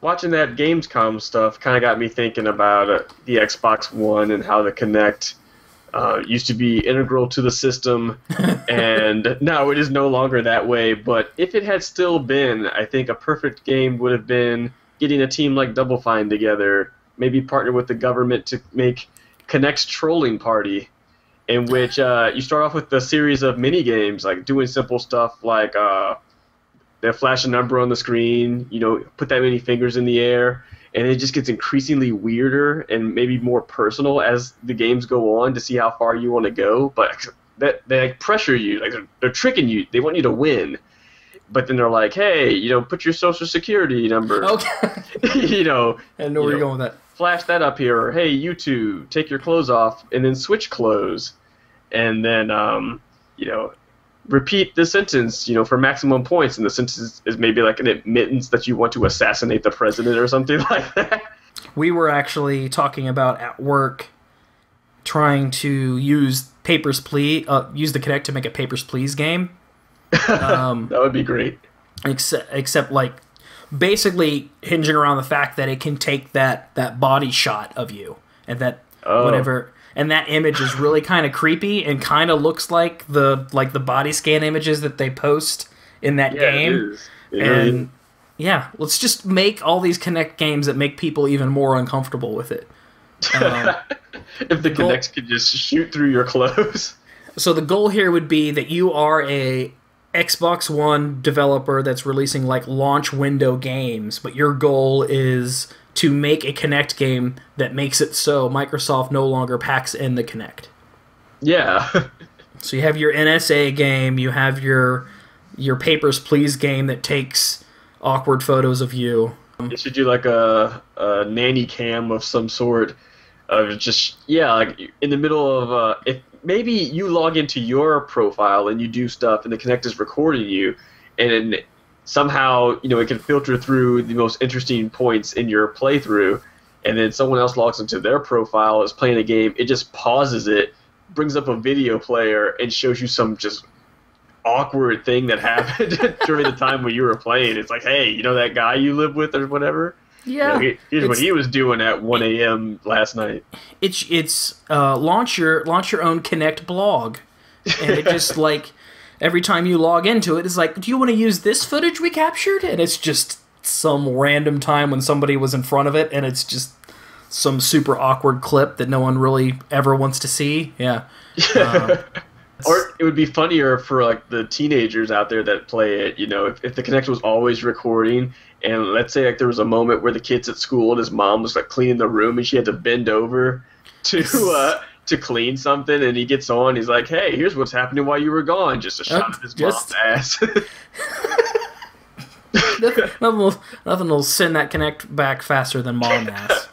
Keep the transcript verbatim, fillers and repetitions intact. watching that Gamescom stuff kind of got me thinking about uh, the Xbox One and how the Kinect uh, used to be integral to the system, and now it is no longer that way. But if it had still been, I think a perfect game would have been getting a team like Double Fine together, maybe partner with the government to make Kinect's trolling party, in which uh, you start off with a series of mini-games, like doing simple stuff like... Uh, They flash a number on the screen, you know, put that many fingers in the air, and it just gets increasingly weirder and maybe more personal as the games go on to see how far you want to go. But that, they like pressure you, like they're, they're tricking you. They want you to win, but then they're like, "Hey, you know, put your social security number." Okay. you know. I know where you're going with that. Flash that up here, or hey, you two, take your clothes off, and then switch clothes, and then um, you know. repeat the sentence, you know, for maximum points, and the sentence is maybe like an admittance that you want to assassinate the president or something like that. We were actually talking about at work trying to use Papers Please, uh, use the Kinect to make a Papers Please game. Um, that would be great. Except, except like basically hinging around the fact that it can take that that body shot of you and that oh. whatever. And that image is really kind of creepy and kind of looks like the like the body scan images that they post in that yeah, game. It is. It and is. yeah, let's just make all these Kinect games that make people even more uncomfortable with it. Um, if the Kinect could just shoot through your clothes. So the goal here would be that you are a Xbox One developer that's releasing like launch window games, but your goal is to make a Kinect game that makes it so Microsoft no longer packs in the Kinect. Yeah. So you have your N S A game, you have your your Papers Please game that takes awkward photos of you. You should do like a, a nanny cam of some sort, of just yeah, like in the middle of uh, if maybe you log into your profile and you do stuff, and the Kinect is recording you, and. It, Somehow, you know, it can filter through the most interesting points in your playthrough, and then someone else logs into their profile, is playing a game, it just pauses it, brings up a video player, and shows you some just awkward thing that happened during the time when you were playing. It's like, hey, you know that guy you live with or whatever? Yeah. You know, here's what he was doing at one A M last night. It's it's uh, launch your launch your own Kinect blog, and it just like. Every time you log into it, it's like, do you want to use this footage we captured? And it's just some random time when somebody was in front of it, and it's just some super awkward clip that no one really ever wants to see. Yeah. Um, or it would be funnier for like the teenagers out there that play it. You know, if, if the Kinect was always recording, and let's say like there was a moment where the kid's at school and his mom was like cleaning the room, and she had to bend over to. Uh, to clean something, and he gets on, he's like, hey, here's what's happening while you were gone, just a shot of his mom's ass. nothing, nothing, will, nothing will send that Kinect back faster than mom ass.